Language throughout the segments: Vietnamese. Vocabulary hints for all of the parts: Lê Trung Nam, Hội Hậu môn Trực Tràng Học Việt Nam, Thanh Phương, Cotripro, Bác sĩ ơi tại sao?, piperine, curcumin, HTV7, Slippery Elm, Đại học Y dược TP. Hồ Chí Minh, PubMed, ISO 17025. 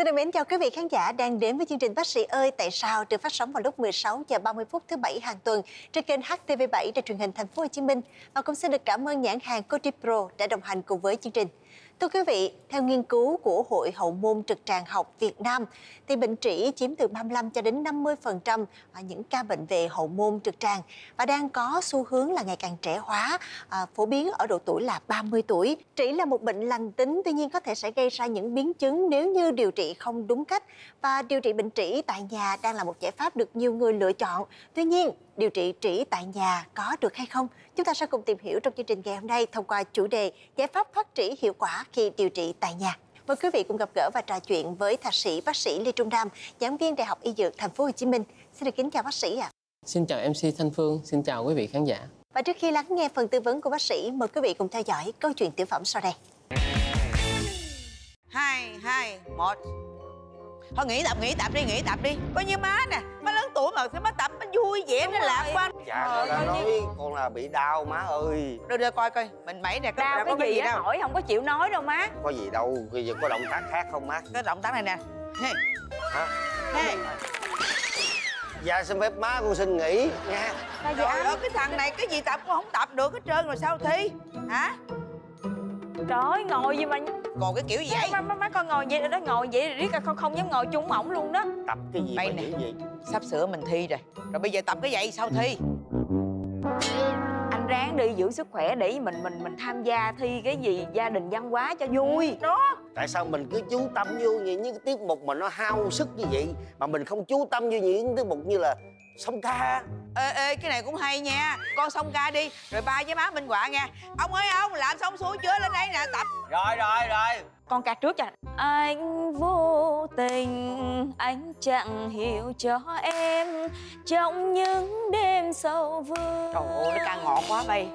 Xin được mến chào quý vị khán giả đang đến với chương trình Bác sĩ ơi tại sao được phát sóng vào lúc 16h30 thứ Bảy hàng tuần trên kênh HTV7 đài truyền hình Thành phố Hồ Chí Minh. Và cũng xin được cảm ơn nhãn hàng Cotripro đã đồng hành cùng với chương trình. Thưa quý vị, theo nghiên cứu của Hội Hậu môn Trực Tràng Học Việt Nam, thì bệnh trĩ chiếm từ 35 cho đến 50% những ca bệnh về hậu môn trực tràng và đang có xu hướng là ngày càng trẻ hóa, phổ biến ở độ tuổi là 30 tuổi. Trĩ là một bệnh lành tính, tuy nhiên có thể sẽ gây ra những biến chứng nếu như điều trị không đúng cách, và điều trị bệnh trĩ tại nhà đang là một giải pháp được nhiều người lựa chọn. Tuy nhiên, điều trị trĩ tại nhà có được hay không? Chúng ta sẽ cùng tìm hiểu trong chương trình ngày hôm nay thông qua chủ đề giải pháp thoát trĩ hiệu quả khi điều trị tại nhà. Mời quý vị cùng gặp gỡ và trò chuyện với thạc sĩ bác sĩ Lê Trung Nam, giảng viên Đại học Y Dược Thành phố Hồ Chí Minh. Xin được kính chào bác sĩ ạ. Xin chào MC Thanh Phương, xin chào quý vị khán giả. Và trước khi lắng nghe phần tư vấn của bác sĩ, mời quý vị cùng theo dõi câu chuyện tiểu phẩm sau đây. 2, 1. Thôi nghỉ tập đi. Coi như má nè, má lớn tuổi mà cái má tập má vui vẻ nó lạc quan. Dạ, nó nói con là bị đau má ơi. Đưa coi coi, mình mẩy nè, đau có cái gì đâu. Hỏi không có chịu nói đâu má. Có gì đâu, bây giờ có động tác khác không má? Cái động tác này nè. Hey. Hả? Hey. Dạ xin phép má con xin nghỉ nha. Trời ơi, cái thằng này cái gì tập con không tập được hết trơn rồi sao thi? Hả? Trời ơi, ngồi gì mà còn cái kiểu gì vậy? Má con ngồi vậy rồi đó, ngồi vậy riết con không dám ngồi chung ổng luôn đó. Tập cái gì vậy nè? Sắp sửa mình thi rồi. Rồi bây giờ tập cái vậy sao thi? Anh ráng đi giữ sức khỏe để mình tham gia thi cái gì gia đình văn hóa cho vui. Đó. Tại sao mình cứ chú tâm vô những cái tiết mục mà nó hao sức như vậy mà mình không chú tâm vô những tiết mục như là song ca? Ê, cái này cũng hay nha. Con song ca đi, rồi ba với má minh họa nha. Ông ơi ông, làm xong xuống chứa lên đây nè, tập. Rồi. Con ca trước cho. Anh vô tình, anh chẳng hiểu cho em trong những đêm sâu vương. Trời ơi, nó ca ngọt quá bay.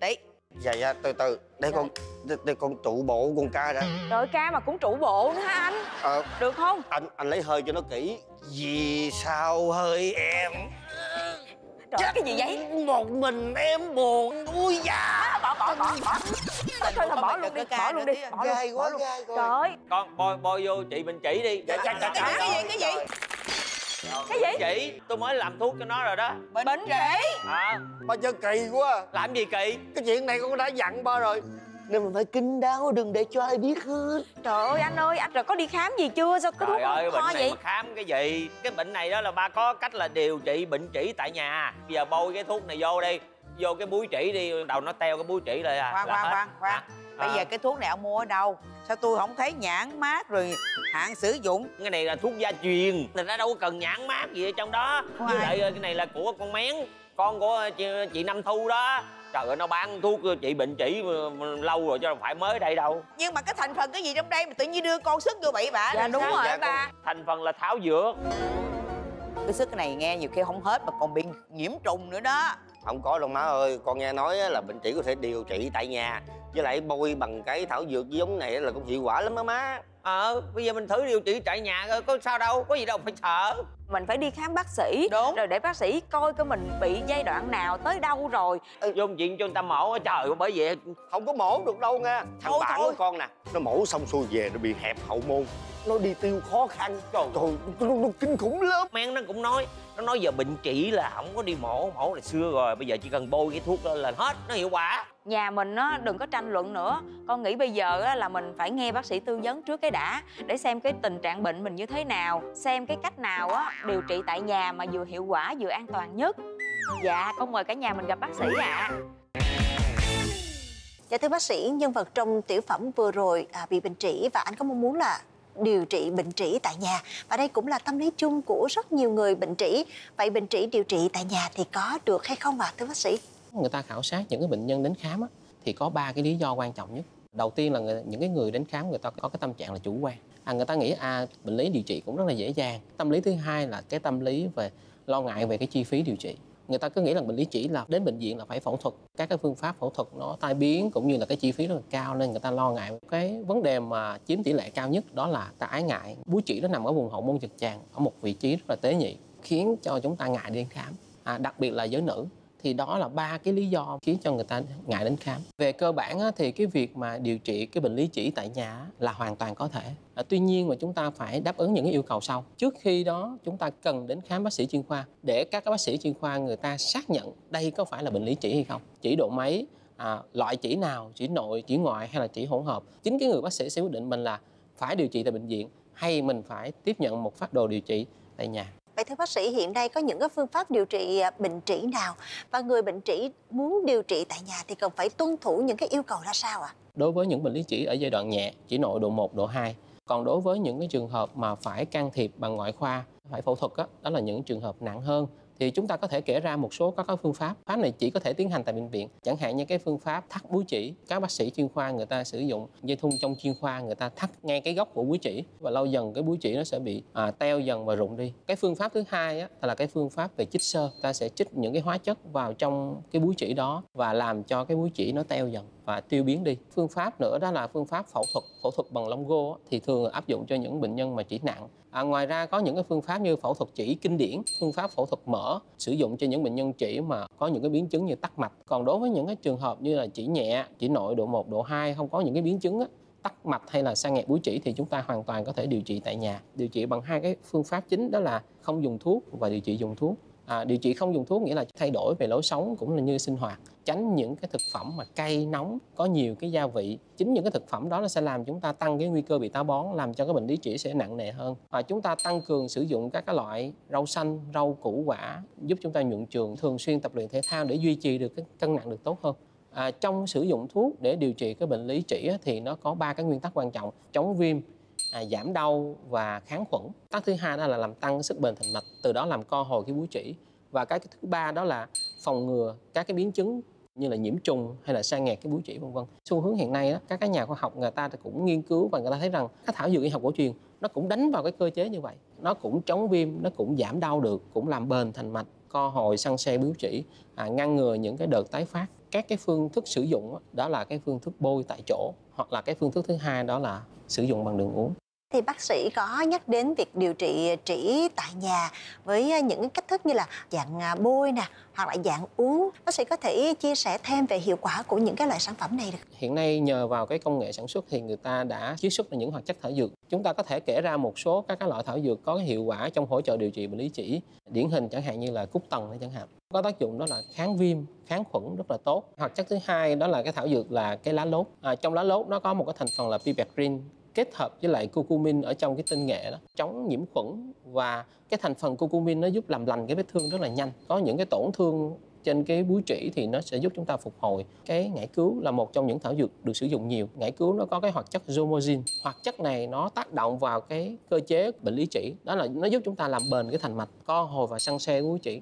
Tí. Dạ, từ. Để con trụ bộ con ca đã. Rồi ca mà cũng trụ bộ nữa hả anh? Được không? Anh lấy hơi cho nó kỹ. Vì sao hơi em? Chết cái gì vậy? Một mình em buồn. Ui da. Bỏ. Thôi bỏ luôn đi, bỏ luôn đi. Gai quá, gai rồi. Trời ơi. Con bôi vô chị mình chỉ đi. Cái gì? Cái gì? Chị, tôi mới làm thuốc cho nó rồi đó. Bệnh trĩ. Ba chơi kỳ quá. Làm gì kỳ? Cái chuyện này con đã dặn ba rồi. Nên mình phải kín đáo, đừng để cho ai biết hết. Trời ơi anh ơi, anh rồi có đi khám gì chưa? Sao cứ thuốc không kho vậy? Mà khám cái gì? Cái bệnh này đó là ba có cách là điều trị bệnh trĩ tại nhà. Bây giờ bôi cái thuốc này vô đi, vô cái búi trĩ đi, đầu nó teo cái búi trĩ lại à. Khoan. Bây giờ cái thuốc này ông mua ở đâu? Sao tôi không thấy nhãn mác rồi hạn sử dụng? Cái này là thuốc gia truyền, nó đâu có cần nhãn mác gì ở trong đó. Với lại cái này là của con Mén, con của chị Năm Thu đó. Trời ơi, nó bán thuốc trị bệnh trĩ lâu rồi chứ không phải mới đây đâu. Nhưng mà cái thành phần cái gì trong đây mà tự nhiên đưa con sức vô bậy bạ. Dạ đúng rồi ba. Thành phần là thảo dược. Cái sức này nghe nhiều khi không hết mà còn bị nhiễm trùng nữa đó. Không có đâu má ơi, con nghe nói là bệnh trĩ có thể điều trị tại nhà. Với lại bôi bằng cái thảo dược giống này là cũng hiệu quả lắm đó má. Bây giờ mình thử điều trị tại nhà coi có sao đâu, có gì đâu phải sợ. Mình phải đi khám bác sĩ. Đúng. Rồi để bác sĩ coi coi mình bị giai đoạn nào, tới đâu rồi. Vô chuyện cho người ta mổ á, trời ơi, bởi vậy không có mổ được đâu nha. Thằng bạn của con nè, nó mổ xong xuôi về nó bị hẹp hậu môn, nó đi tiêu khó khăn. Trời, nó kinh khủng lắm. Mẹ nó cũng nói, nó nói giờ bệnh trĩ là không có đi mổ là xưa rồi, bây giờ chỉ cần bôi cái thuốc là hết, nó hiệu quả. Nhà mình nó đừng có tranh luận nữa. Con nghĩ bây giờ là mình phải nghe bác sĩ tư vấn trước cái đã, để xem cái tình trạng bệnh mình như thế nào, xem cái cách nào á điều trị tại nhà mà vừa hiệu quả vừa an toàn nhất. Dạ, con mời cả nhà mình gặp bác sĩ ạ. Dạ thưa bác sĩ, nhân vật trong tiểu phẩm vừa rồi bị bệnh trĩ và anh có mong muốn là điều trị bệnh trĩ tại nhà, và đây cũng là tâm lý chung của rất nhiều người bệnh trĩ. Vậy bệnh trĩ điều trị tại nhà thì có được hay không ạ thưa bác sĩ? Người ta khảo sát những cái bệnh nhân đến khám á, thì có 3 cái lý do quan trọng nhất. Đầu tiên là những cái người đến khám người ta có cái tâm trạng là chủ quan. Người ta nghĩ bệnh lý điều trị cũng rất là dễ dàng. Tâm lý thứ hai là cái tâm lý về lo ngại về cái chi phí điều trị. Người ta cứ nghĩ là bệnh lý trĩ là đến bệnh viện là phải phẫu thuật, các cái phương pháp phẫu thuật nó tai biến cũng như là cái chi phí rất là cao, nên người ta lo ngại. Cái vấn đề mà chiếm tỷ lệ cao nhất đó là ta ái ngại. Búi trĩ nó nằm ở vùng hậu môn trực tràng ở một vị trí rất là tế nhị, khiến cho chúng ta ngại đi khám. Đặc biệt là giới nữ thì đó là ba cái lý do khiến cho người ta ngại đến khám. Về cơ bản thì cái việc mà điều trị cái bệnh lý chỉ tại nhà là hoàn toàn có thể. Tuy nhiên mà chúng ta phải đáp ứng những cái yêu cầu sau. Trước khi đó chúng ta cần đến khám bác sĩ chuyên khoa để các bác sĩ chuyên khoa người ta xác nhận đây có phải là bệnh lý chỉ hay không, chỉ độ mấy, loại chỉ nào, chỉ nội, chỉ ngoại hay là chỉ hỗn hợp. Chính cái người bác sĩ sẽ quyết định mình là phải điều trị tại bệnh viện hay mình phải tiếp nhận một phác đồ điều trị tại nhà. Vậy thưa bác sĩ, hiện nay có những cái phương pháp điều trị bệnh trĩ nào và người bệnh trĩ muốn điều trị tại nhà thì cần phải tuân thủ những cái yêu cầu ra sao ạ? Đối với những bệnh lý trĩ ở giai đoạn nhẹ, chỉ nội độ 1, độ 2. Còn đối với những cái trường hợp mà phải can thiệp bằng ngoại khoa, phải phẫu thuật đó là những trường hợp nặng hơn. Thì chúng ta có thể kể ra một số các phương pháp. Pháp này chỉ có thể tiến hành tại bệnh viện. Chẳng hạn như cái phương pháp thắt búi chỉ. Các bác sĩ chuyên khoa người ta sử dụng dây thun trong chuyên khoa, người ta thắt ngay cái góc của búi chỉ. Và lâu dần cái búi chỉ nó sẽ bị teo dần và rụng đi. Cái phương pháp thứ hai là cái phương pháp về chích xơ. Ta sẽ chích những cái hóa chất vào trong cái búi chỉ đó và làm cho cái búi chỉ nó teo dần và tiêu biến đi. Phương pháp nữa đó là phương pháp phẫu thuật bằng lông gô thì thường áp dụng cho những bệnh nhân mà chỉ nặng. Ngoài ra có những cái phương pháp như phẫu thuật chỉ kinh điển, phương pháp phẫu thuật mở sử dụng cho những bệnh nhân chỉ mà có những cái biến chứng như tắc mạch. Còn đối với những cái trường hợp như là chỉ nhẹ, chỉ nội độ 1, độ 2 không có những cái biến chứng tắc mạch hay là sa nghẹt búi chỉ thì chúng ta hoàn toàn có thể điều trị tại nhà. Điều trị bằng hai cái phương pháp chính, đó là không dùng thuốc và điều trị dùng thuốc. Điều trị không dùng thuốc nghĩa là thay đổi về lối sống cũng là như sinh hoạt, tránh những cái thực phẩm mà cay nóng, có nhiều cái gia vị. Chính những cái thực phẩm đó nó sẽ làm chúng ta tăng cái nguy cơ bị táo bón, làm cho cái bệnh lý trĩ sẽ nặng nề hơn. Chúng ta tăng cường sử dụng các cái loại rau xanh, rau củ quả giúp chúng ta nhuận trường, thường xuyên tập luyện thể thao để duy trì được cái cân nặng được tốt hơn. Trong sử dụng thuốc để điều trị cái bệnh lý trĩ thì nó có ba cái nguyên tắc quan trọng: chống viêm, giảm đau và kháng khuẩn. Tác thứ hai đó là làm tăng sức bền thành mạch, từ đó làm co hồi cái búi trĩ. Và cái thứ ba đó là phòng ngừa các cái biến chứng như là nhiễm trùng hay là sa nghẹt cái búi trĩ vân vân. Xu hướng hiện nay các cái nhà khoa học người ta cũng nghiên cứu và người ta thấy rằng các thảo dược y học cổ truyền nó cũng đánh vào cái cơ chế như vậy. Nó cũng chống viêm, nó cũng giảm đau được, cũng làm bền thành mạch, co hồi săn xe búi trĩ, ngăn ngừa những cái đợt tái phát. Các cái phương thức sử dụng đó là cái phương thức bôi tại chỗ, hoặc là cái phương thức thứ hai đó là sử dụng bằng đường uống. Thì bác sĩ có nhắc đến việc điều trị trĩ tại nhà với những cách thức như là dạng bôi nè, hoặc là dạng uống. Bác sĩ có thể chia sẻ thêm về hiệu quả của những cái loại sản phẩm này được? Hiện nay nhờ vào cái công nghệ sản xuất thì người ta đã chiết xuất những hoạt chất thảo dược. Chúng ta có thể kể ra một số các loại thảo dược có hiệu quả trong hỗ trợ điều trị bệnh lý trĩ. Điển hình chẳng hạn như là cúc tần chẳng hạn. Có tác dụng đó là kháng viêm, kháng khuẩn rất là tốt. Hoạt chất thứ hai đó là cái thảo dược là cái lá lốt. Trong lá lốt nó có một cái thành phần là piperine kết hợp với lại curcumin ở trong cái tinh nghệ đó, chống nhiễm khuẩn, và cái thành phần curcumin nó giúp làm lành cái vết thương rất là nhanh. Có những cái tổn thương trên cái búi trĩ thì nó sẽ giúp chúng ta phục hồi. Cái ngải cứu là một trong những thảo dược được sử dụng nhiều. Ngải cứu nó có cái hoạt chất zomozin. Hoạt chất này nó tác động vào cái cơ chế bệnh lý trĩ, đó là nó giúp chúng ta làm bền cái thành mạch, co hồi và săn xe búi trĩ.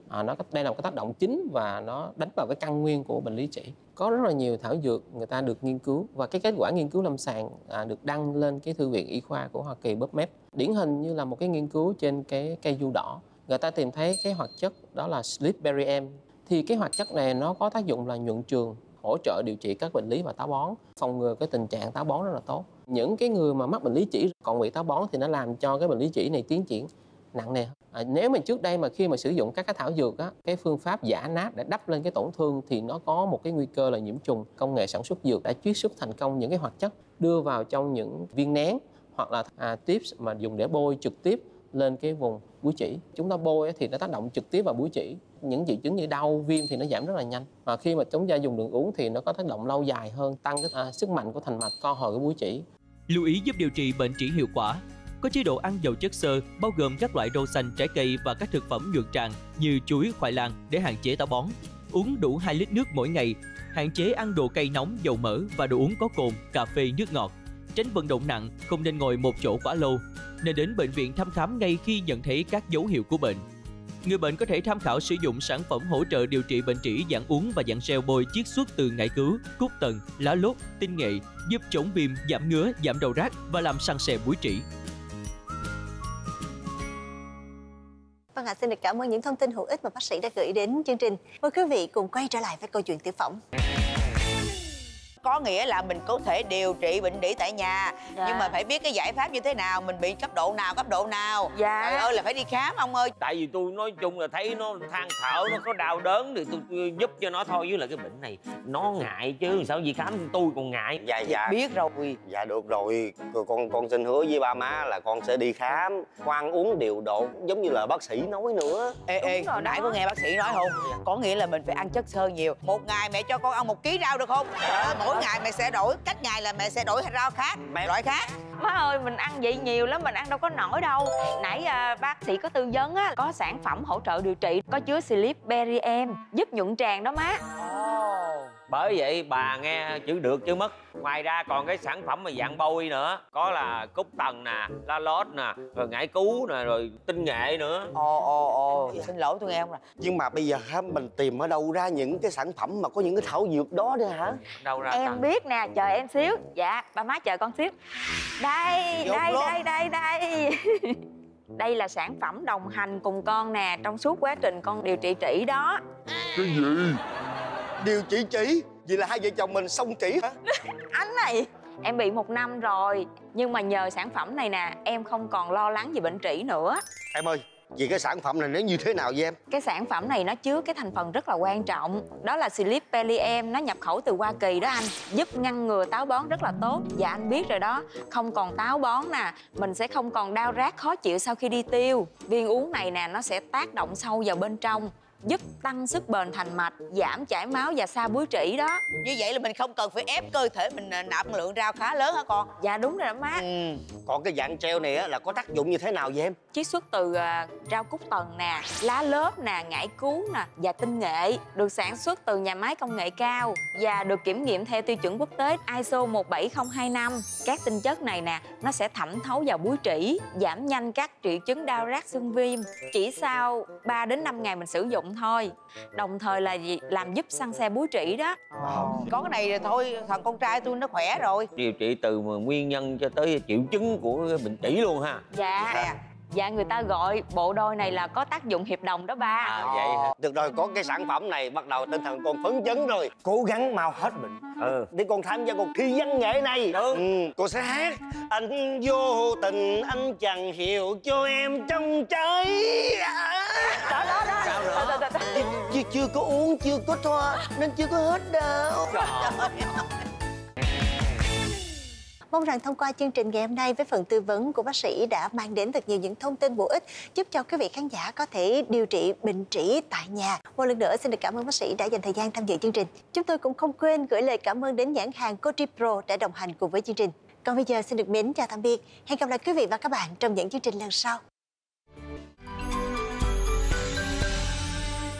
Đây là một cái tác động chính và nó đánh vào cái căn nguyên của bệnh lý trĩ. Có rất là nhiều thảo dược người ta được nghiên cứu và cái kết quả nghiên cứu lâm sàng được đăng lên cái thư viện y khoa của Hoa Kỳ PubMed. Điển hình như là một cái nghiên cứu trên cái cây du đỏ, người ta tìm thấy cái hoạt chất đó là Slippery Elm. Thì cái hoạt chất này nó có tác dụng là nhuận trường, hỗ trợ điều trị các bệnh lý và táo bón, phòng ngừa cái tình trạng táo bón rất là tốt. Những cái người mà mắc bệnh lý trĩ còn bị táo bón thì nó làm cho cái bệnh lý trĩ này tiến triển nặng nề. Nếu mà trước đây mà khi mà sử dụng các cái thảo dược cái phương pháp giả nát để đắp lên cái tổn thương thì nó có một cái nguy cơ là nhiễm trùng. Công nghệ sản xuất dược đã chiết xuất thành công những cái hoạt chất đưa vào trong những viên nén hoặc là tips mà dùng để bôi trực tiếp lên cái vùng búi chỉ. Chúng ta bôi thì nó tác động trực tiếp vào búi chỉ. Những triệu chứng như đau, viêm thì nó giảm rất là nhanh. Mà khi mà chúng ta dùng đường uống thì nó có tác động lâu dài hơn, tăng cái sức mạnh của thành mạch, co hồi cái búi chỉ. Lưu ý giúp điều trị bệnh trĩ hiệu quả: có chế độ ăn giàu chất xơ, bao gồm các loại rau xanh, trái cây và các thực phẩm nhuận tràng như chuối, khoai lang để hạn chế táo bón. Uống đủ 2 lít nước mỗi ngày, hạn chế ăn đồ cay nóng, dầu mỡ và đồ uống có cồn, cà phê, nước ngọt. Tránh vận động nặng, không nên ngồi một chỗ quá lâu, nên đến bệnh viện thăm khám ngay khi nhận thấy các dấu hiệu của bệnh. Người bệnh có thể tham khảo sử dụng sản phẩm hỗ trợ điều trị bệnh trĩ dạng uống và dạng gel bôi chiết xuất từ ngải cứu, cúc tần, lá lốt, tinh nghệ, giúp chống viêm, giảm ngứa, giảm đau rát và làm săn sẻ búi trĩ. Vâng ạ, xin được cảm ơn những thông tin hữu ích mà bác sĩ đã gửi đến chương trình. Mời quý vị cùng quay trở lại với câu chuyện tiểu phẩm. có nghĩa là mình có thể điều trị bệnh lý tại nhà, nhưng mà phải biết cái giải pháp như thế nào, mình bị cấp độ nào. Trời ơi là phải đi khám ông ơi. Tại vì tôi nói chung là thấy nó than thở, nó có đau đớn thì tôi giúp cho nó thôi, với là cái bệnh này nó ngại chứ sao gì khám tôi còn ngại. Dạ biết rồi. Dạ được rồi, con xin hứa với ba má là con sẽ đi khám, khoan uống điều độ giống như là bác sĩ nói nữa. Ê, nãy có nghe bác sĩ nói không? Có nghĩa là mình phải ăn chất xơ nhiều. Một ngày mẹ cho con ăn 1 kg rau được không? Mỗi ngày mẹ sẽ đổi, cách ngày là mẹ sẽ đổi rau khác, loại khác. Má ơi, mình ăn vậy nhiều lắm, mình ăn đâu có nổi đâu. Nãy bác sĩ có tư vấn á, có sản phẩm hỗ trợ điều trị có chứa Slippery Elm giúp nhuận tràng đó má. Bởi vậy bà nghe chữ được chứ mất. Ngoài ra còn cái sản phẩm mà dạng bôi nữa, có là cúc tần nè, la lót nè, rồi ngải cứu nè, rồi tinh nghệ nữa. Xin lỗi tôi nghe không nè. Nhưng mà bây giờ mình tìm ở đâu ra những cái sản phẩm mà có những cái thảo dược đó nữa hả? Đâu ra em biết nè, chờ em xíu. Dạ, ba má chờ con xíu. Đây. Đây là sản phẩm đồng hành cùng con nè, trong suốt quá trình con điều trị trĩ đó. Cái gì? Điều trị trĩ? Vậy là hai vợ chồng mình xong trĩ hả? Anh này, em bị 1 năm rồi, nhưng mà nhờ sản phẩm này nè, em không còn lo lắng về bệnh trĩ nữa. Em ơi, vậy cái sản phẩm này nó như thế nào vậy em? Cái sản phẩm này nó chứa cái thành phần rất là quan trọng, đó là Slippery Elm, nó nhập khẩu từ Hoa Kỳ đó anh, giúp ngăn ngừa táo bón rất là tốt. Dạ anh biết rồi đó, không còn táo bón nè, mình sẽ không còn đau rát khó chịu sau khi đi tiêu. Viên uống này nè, nó sẽ tác động sâu vào bên trong, giúp tăng sức bền thành mạch, giảm chảy máu và sa búi trĩ đó. Như vậy là mình không cần phải ép cơ thể mình nạp lượng rau khá lớn hả con? Dạ đúng rồi đó má. Còn cái dạng treo này á, là có tác dụng như thế nào vậy em? Chiết xuất từ rau cúc tần nè, lá lốp nè, ngải cứu nè và tinh nghệ, được sản xuất từ nhà máy công nghệ cao và được kiểm nghiệm theo tiêu chuẩn quốc tế ISO 17025. Các tinh chất này nè, nó sẽ thẩm thấu vào búi trĩ, giảm nhanh các triệu chứng đau rát xương viêm chỉ sau 3 đến 5 ngày mình sử dụng thôi, đồng thời là làm giúp săn xe búi trĩ đó. Có cái này là thôi thằng con trai tôi nó khỏe rồi. Điều trị từ nguyên nhân cho tới triệu chứng của bệnh trĩ luôn ha. Dạ người ta gọi bộ đôi này là có tác dụng hiệp đồng đó ba. Vậy hả? Được rồi, có cái sản phẩm này bắt đầu tinh thần con phấn chấn rồi, cố gắng mau hết bệnh. Để con tham gia cuộc thi văn nghệ này. Con sẽ hát anh vô tình anh chẳng hiểu cho em trong trái. Đó. Chưa có uống, chưa có thoa nên chưa có hết đâu. Mong rằng thông qua chương trình ngày hôm nay với phần tư vấn của bác sĩ đã mang đến thật nhiều những thông tin bổ ích giúp cho quý vị khán giả có thể điều trị bệnh trĩ tại nhà. Một lần nữa xin được cảm ơn bác sĩ đã dành thời gian tham dự chương trình. Chúng tôi cũng không quên gửi lời cảm ơn đến nhãn hàng Cotripro đã đồng hành cùng với chương trình. Còn bây giờ xin được mến chào tạm biệt. Hẹn gặp lại quý vị và các bạn trong những chương trình lần sau.